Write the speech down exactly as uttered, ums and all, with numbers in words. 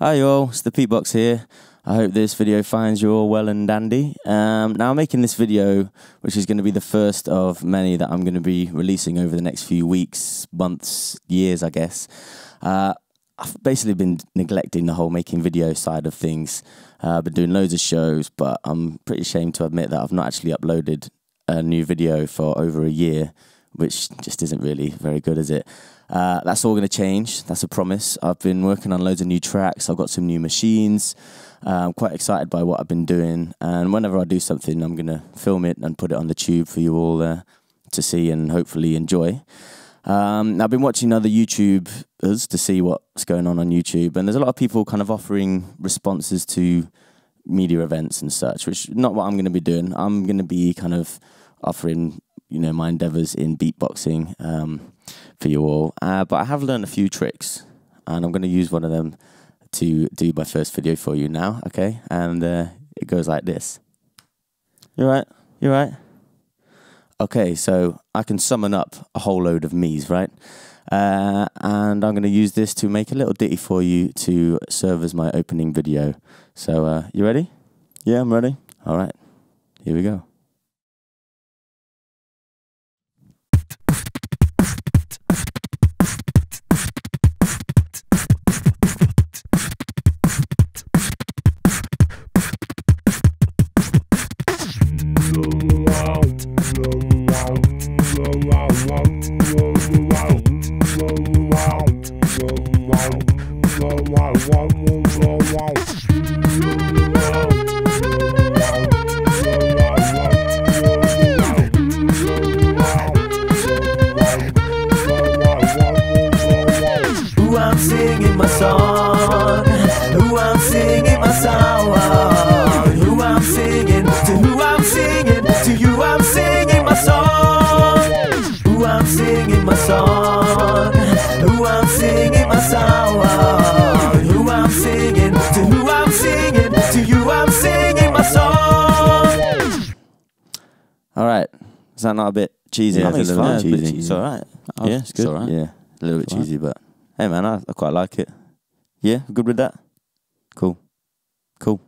Hi all, it's the Petebox here. I hope this video finds you all well and dandy. Um, now I'm making this video, which is going to be the first of many that I'm going to be releasing over the next few weeks, months, years, I guess. Uh, I've basically been neglecting the whole making video side of things. Uh, I've been doing loads of shows, but I'm pretty ashamed to admit that I've not actually uploaded a new video for over a year, which just isn't really very good, is it? Uh, that's all going to change. That's a promise. I've been working on loads of new tracks. I've got some new machines. Uh, I'm quite excited by what I've been doing. And whenever I do something, I'm going to film it and put it on the tube for you all uh, to see and hopefully enjoy. Um, I've been watching other YouTubers to see what's going on on YouTube. And there's a lot of people kind of offering responses to media events and such, which is not what I'm going to be doing. I'm going to be kind of offering, you know, my endeavors in beatboxing um, for you all. Uh, but I have learned a few tricks, and I'm going to use one of them to do my first video for you now, okay? And uh, it goes like this. You right? You right? Okay, so I can summon up a whole load of me's, right? Uh, and I'm going to use this to make a little ditty for you to serve as my opening video. So, uh, you ready? Yeah, I'm ready. All right, here we go. All right, is that not a bit cheesy? Yeah, I think it's a little cheesy. cheesy. It's all right. I'll, yeah, it's good. It's all right. Yeah, a little bit cheesy, but hey, man, I, I quite like it. Yeah, good with that. Cool, cool.